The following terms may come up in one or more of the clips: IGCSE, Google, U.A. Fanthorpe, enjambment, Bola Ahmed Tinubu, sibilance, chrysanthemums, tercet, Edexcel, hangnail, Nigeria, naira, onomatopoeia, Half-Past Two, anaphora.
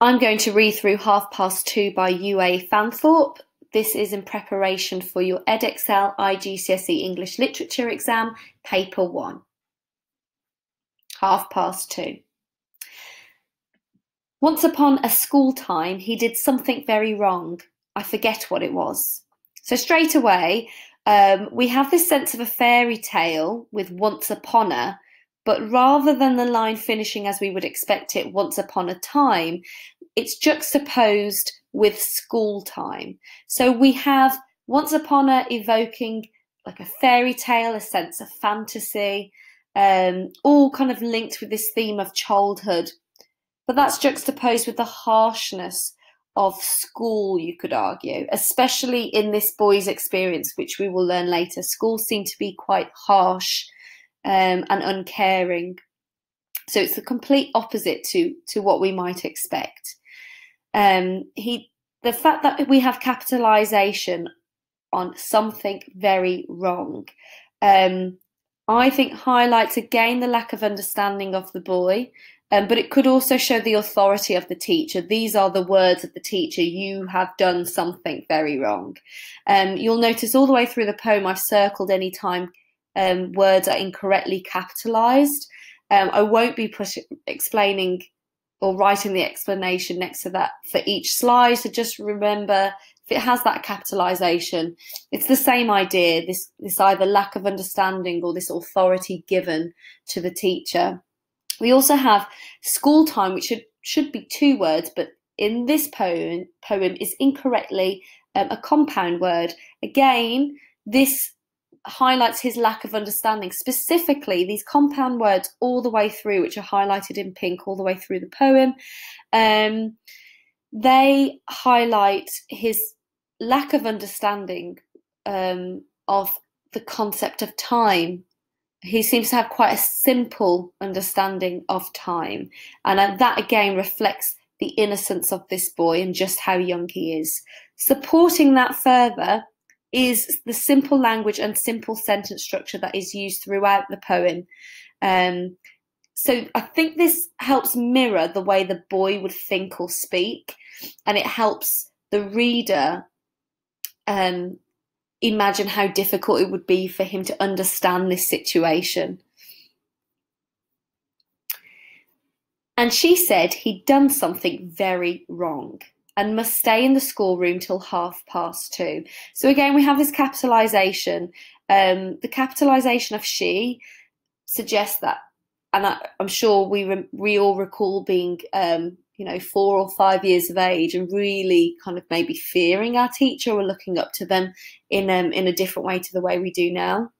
I'm going to read through Half Past Two by U.A. Fanthorpe. This is in preparation for your Edexcel IGCSE English Literature exam, Paper 1. Half Past Two. Once upon a school time, he did something very wrong. I forget what it was. So straight away, we have this sense of a fairy tale with once upon a, but rather than the line finishing as we would expect it, once upon a time, it's juxtaposed with school time. So we have once upon a evoking like a fairy tale, a sense of fantasy, all kind of linked with this theme of childhood. But that's juxtaposed with the harshness of school, you could argue, especially in this boy's experience, which we will learn later. School seemed to be quite harsh and uncaring. So it's the complete opposite to what we might expect. The fact that we have capitalisation on something very wrong, I think highlights again the lack of understanding of the boy, but it could also show the authority of the teacher. These are the words of the teacher: you have done something very wrong. You'll notice all the way through the poem I've circled any time words are incorrectly capitalised. I won't be explaining or writing the explanation next to that for each slide, so just remember if it has that capitalisation, it's the same idea, this either lack of understanding or this authority given to the teacher. We also have school time, which should be two words, but in this poem is incorrectly a compound word. Again, this highlights his lack of understanding, specifically these compound words all the way through, which are highlighted in pink all the way through the poem. They highlight his lack of understanding of the concept of time. He seems to have quite a simple understanding of time, and that again reflects the innocence of this boy and just how young he is. Supporting that further is the simple language and simple sentence structure that is used throughout the poem. So I think this helps mirror the way the boy would think or speak, and it helps the reader imagine how difficult it would be for him to understand this situation. And she said he'd done something very wrong and must stay in the schoolroom till 2:30. So again, we have this capitalisation. The capitalisation of she suggests that, and I'm sure we all recall being, you know, 4 or 5 years of age and really kind of maybe fearing our teacher or looking up to them in a different way to the way we do now.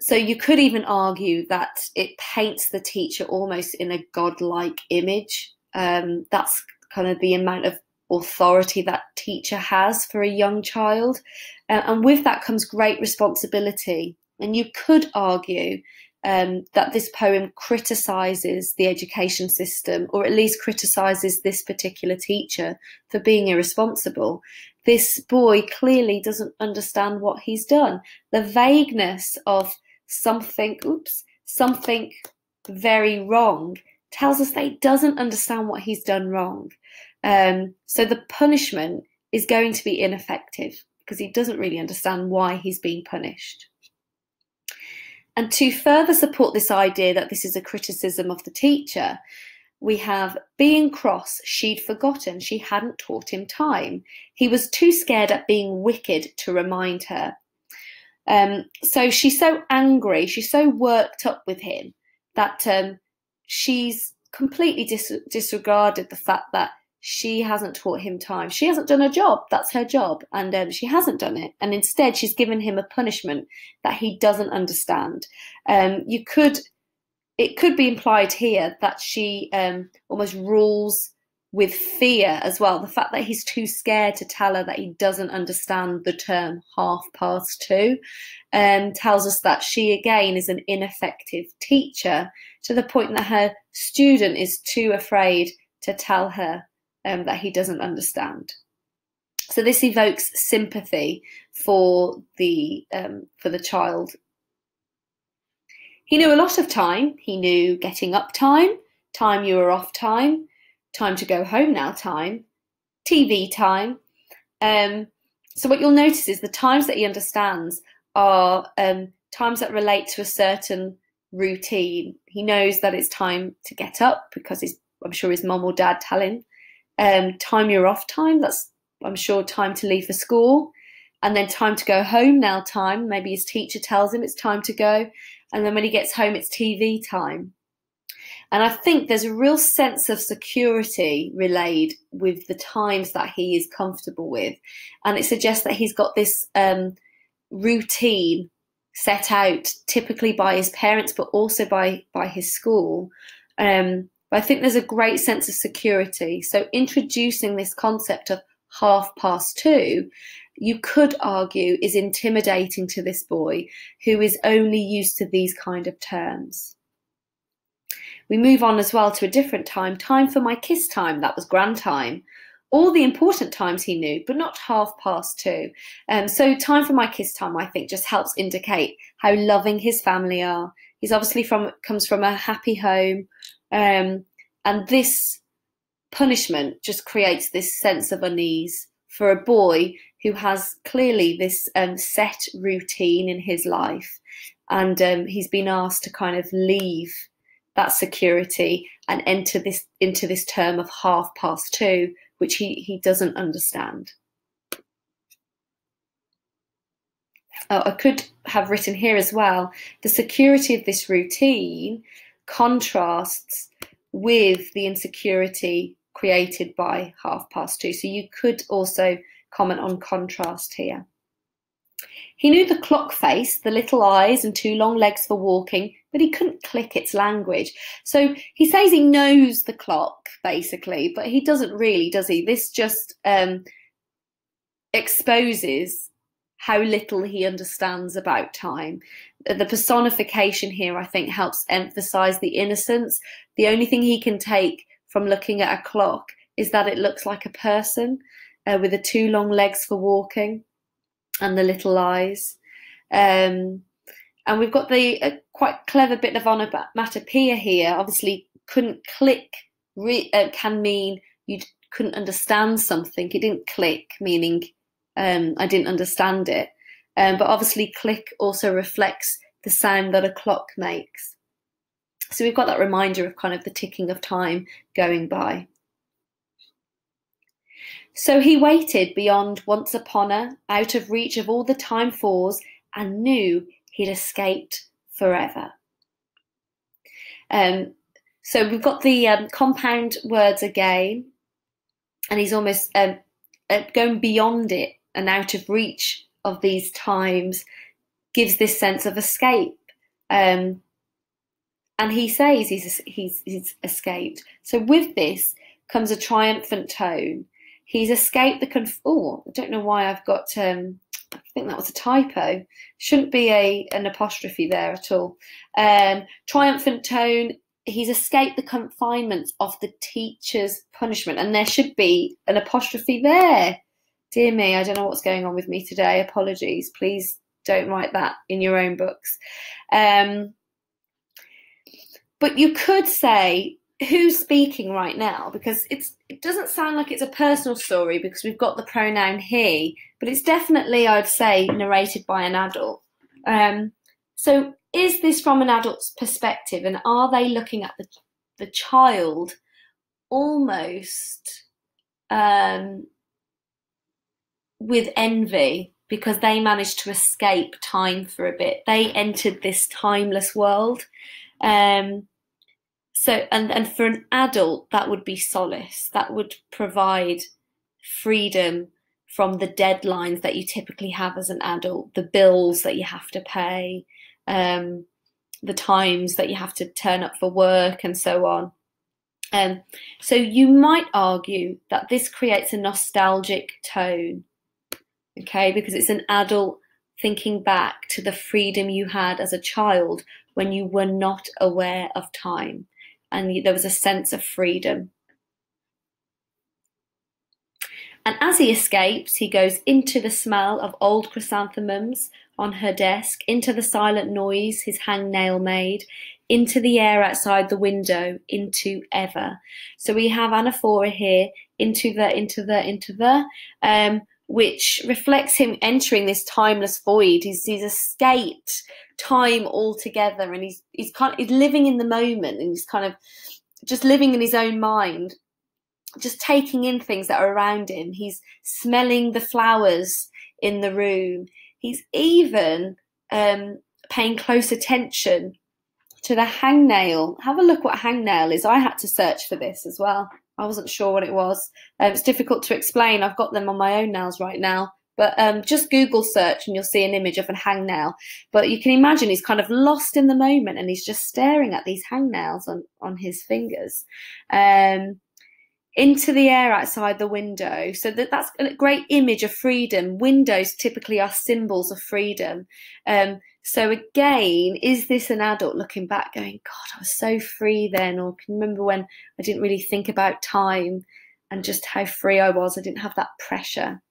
So you could even argue that it paints the teacher almost in a godlike image. That's kind of the amount of authority that teacher has for a young child, and with that comes great responsibility. And you could argue that this poem criticises the education system, or at least criticises this particular teacher for being irresponsible. This boy clearly doesn't understand what he's done. The vagueness of something very wrong tells us that he doesn't understand what he's done wrong. So the punishment is going to be ineffective because he doesn't really understand why he's being punished. And to further support this idea that this is a criticism of the teacher, we have being cross, she'd forgotten she hadn't taught him time. He was too scared at being wicked to remind her. So she's so angry, she's so worked up with him that she's completely disregarded the fact that she hasn't taught him time. She hasn't done her job. That's her job. And she hasn't done it. And instead, she's given him a punishment that he doesn't understand. It could be implied here that she almost rules with fear as well. The fact that he's too scared to tell her that he doesn't understand the term 2:30 tells us that she again is an ineffective teacher, to the point that her student is too afraid to tell her that he doesn't understand. So this evokes sympathy for the child. He knew a lot of time. He knew getting up time, time you were off time, time to go home now time, TV time. So what you'll notice is the times that he understands are times that relate to a certain routine. He knows that it's time to get up because I'm sure his mum or dad tell him. Time you're off time, that's, I'm sure, time to leave for school. And then time to go home now time, maybe his teacher tells him it's time to go. And then when he gets home, it's TV time. And I think there's a real sense of security relayed with the times that he is comfortable with. And it suggests that he's got this routine set out typically by his parents, but also by his school. But I think there's a great sense of security. So introducing this concept of 2:30, you could argue, is intimidating to this boy who is only used to these kind of terms. We move on as well to a different time for my kiss time. That was grand time. All the important times he knew, but not 2:30. So time for my kiss time, I think, just helps indicate how loving his family are. He's obviously comes from a happy home. And this punishment just creates this sense of unease for a boy who has clearly this set routine in his life. And he's been asked to kind of leave that security and enter this into this term of 2:30, which he doesn't understand. I could have written here as well, the security of this routine contrasts with the insecurity created by 2:30. So you could also comment on contrast here. He knew the clock face, the little eyes and two long legs for walking, but he couldn't click its language. So he says he knows the clock, basically, but he doesn't really, does he? This just exposes how little he understands about time. The personification here, I think, helps emphasise the innocence. The only thing he can take from looking at a clock is that it looks like a person with the two long legs for walking and the little eyes. And we've got the quite clever bit of onomatopoeia here. Obviously, couldn't click can mean you couldn't understand something. It didn't click, meaning I didn't understand it. But obviously, click also reflects the sound that a clock makes. So we've got that reminder of kind of the ticking of time going by. So he waited beyond once upon a, out of reach of all the time fours, and knew he'd escaped forever. So we've got the compound words again, and he's almost going beyond it and out of reach of these times, gives this sense of escape. And he says he's escaped. So with this comes a triumphant tone. He's escaped the oh, I don't know why I've got, I think that was a typo. Shouldn't be an apostrophe there at all. Triumphant tone. He's escaped the confinements of the teacher's punishment. And there should be an apostrophe there. Dear me, I don't know what's going on with me today. Apologies. Please don't write that in your own books. But you could say, who's speaking right now? Because it doesn't sound like it's a personal story because we've got the pronoun he, but it's definitely, I'd say, narrated by an adult. So is this from an adult's perspective, and are they looking at the child almost with envy because they managed to escape time for a bit? They entered this timeless world. So, and for an adult, that would be solace. That would provide freedom from the deadlines that you typically have as an adult, the bills that you have to pay, the times that you have to turn up for work and so on. So you might argue that this creates a nostalgic tone, okay, because it's an adult thinking back to the freedom you had as a child when you were not aware of time. And there was a sense of freedom. And as he escapes, he goes into the smell of old chrysanthemums on her desk, into the silent noise his hangnail made, into the air outside the window, into ever. So we have anaphora here, into the, which reflects him entering this timeless void. He's escaped time altogether, and he's living in the moment, and he's kind of just living in his own mind, just taking in things that are around him. He's smelling the flowers in the room. He's even paying close attention to the hangnail. Have a look what hangnail is. I had to search for this as well. I wasn't sure what it was. It's difficult to explain. I've got them on my own nails right now. But just Google search and you'll see an image of a hangnail. But you can imagine he's kind of lost in the moment, and he's just staring at these hangnails on his fingers. Into the air outside the window. So that's a great image of freedom. Windows typically are symbols of freedom. So again, is this an adult looking back going, God, I was so free then, or can you remember when I didn't really think about time and just how free I was? I didn't have that pressure.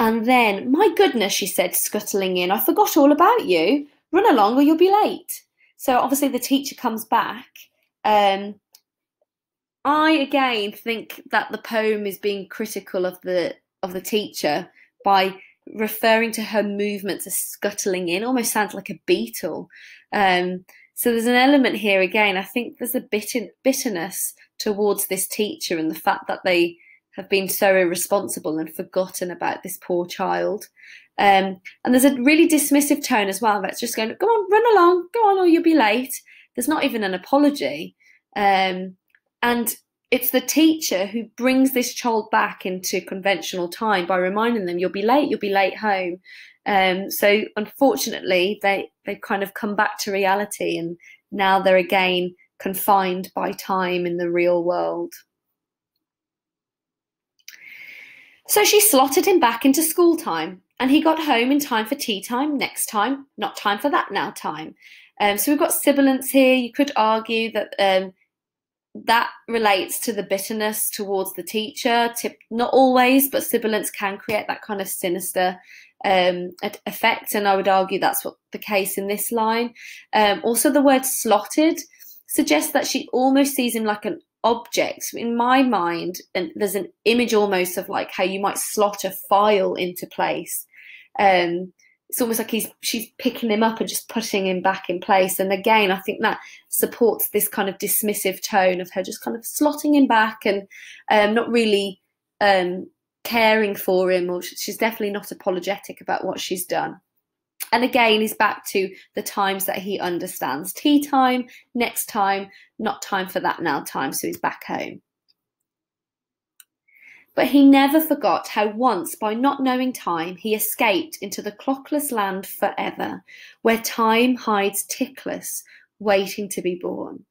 And then, my goodness, she said, scuttling in, I forgot all about you. Run along or you'll be late. So obviously the teacher comes back. I again think that the poem is being critical of the teacher by referring to her movements as scuttling in. Almost sounds like a beetle. So there's an element here again. I think there's a bitterness towards this teacher and the fact that they have been so irresponsible and forgotten about this poor child. And there's a really dismissive tone as well. That's just going, go on, run along, go on, or you'll be late. There's not even an apology. And it's the teacher who brings this child back into conventional time by reminding them, you'll be late home. So unfortunately, they've kind of come back to reality, and now they're again confined by time in the real world. So she slotted him back into school time, and he got home in time for tea time, next time, not time for that now time. So we've got sibilance here. You could argue that that relates to the bitterness towards the teacher. Not always, but sibilance can create that kind of sinister effect, and I would argue that's what the case in this line. Also, the word slotted suggests that she almost sees him like an objects in my mind, and there's an image almost of like how you might slot a file into place. It's almost like she's picking him up and just putting him back in place. And again, I think that supports this kind of dismissive tone of her just kind of slotting him back and not really caring for him, or she's definitely not apologetic about what she's done. And again, he's back to the times that he understands. Tea time, next time, not time for that now time. So he's back home. But he never forgot how once, by not knowing time, he escaped into the clockless land forever, where time hides tickless, waiting to be born.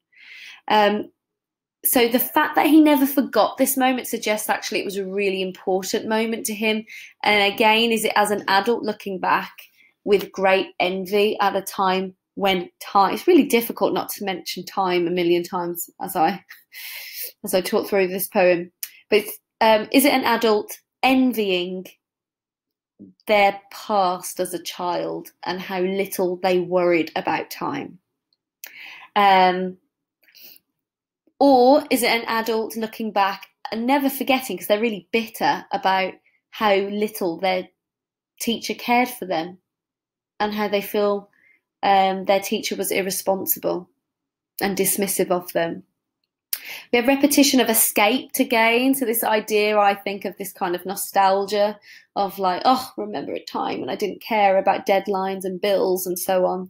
So the fact that he never forgot this moment suggests actually it was a really important moment to him. And again, is it as an adult looking back with great envy at a time when time, it's really difficult not to mention time a million times as I talk through this poem. But is it an adult envying their past as a child and how little they worried about time? Or is it an adult looking back and never forgetting because they're really bitter about how little their teacher cared for them? And how they feel their teacher was irresponsible and dismissive of them. We have repetition of escaped again. So this idea, I think, of this kind of nostalgia of like, oh, remember a time when I didn't care about deadlines and bills and so on.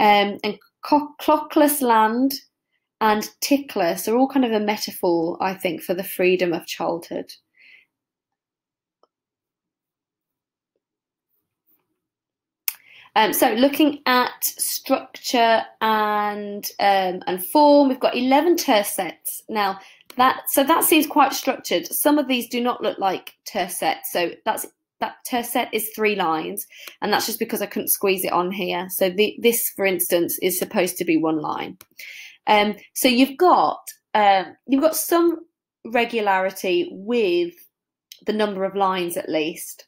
And clockless land and tickless are all kind of a metaphor, I think, for the freedom of childhood. So looking at structure and form, we've got 11 tercets. Now, that seems quite structured. Some of these do not look like tercets. So that tercet is 3 lines, and that's just because I couldn't squeeze it on here. So this, for instance, is supposed to be 1 line. So you've got some regularity with the number of lines at least.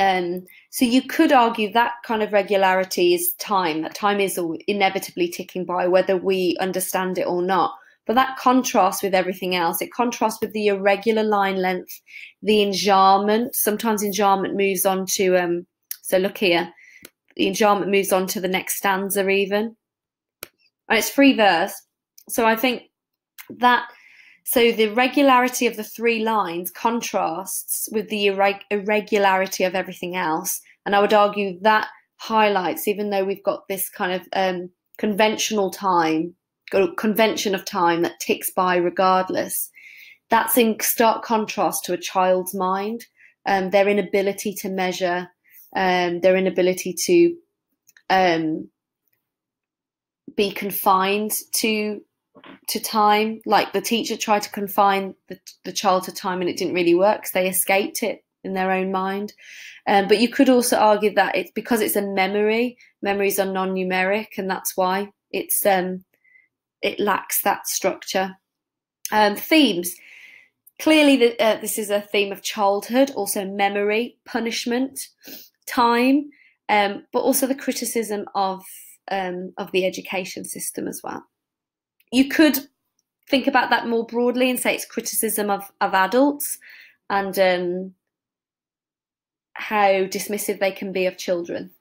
So you could argue that kind of regularity is time. That time is inevitably ticking by, whether we understand it or not. But that contrasts with everything else. It contrasts with the irregular line length, the enjambment. Sometimes enjambment moves on to, so look here, the enjambment moves on to the next stanza even. And it's free verse. So I think that, so the regularity of the three lines contrasts with the irregularity of everything else. And I would argue that highlights, even though we've got this kind of convention of time that ticks by regardless, that's in stark contrast to a child's mind, their inability to measure, their inability to be confined to time. Like the teacher tried to confine the child to time and it didn't really work because they escaped it in their own mind. But you could also argue that it's because it's a memory. Memories are non-numeric, and that's why it's it lacks that structure. Themes. Clearly, this is a theme of childhood, also memory, punishment, time, but also the criticism of the education system as well. You could think about that more broadly and say it's criticism of adults and how dismissive they can be of children.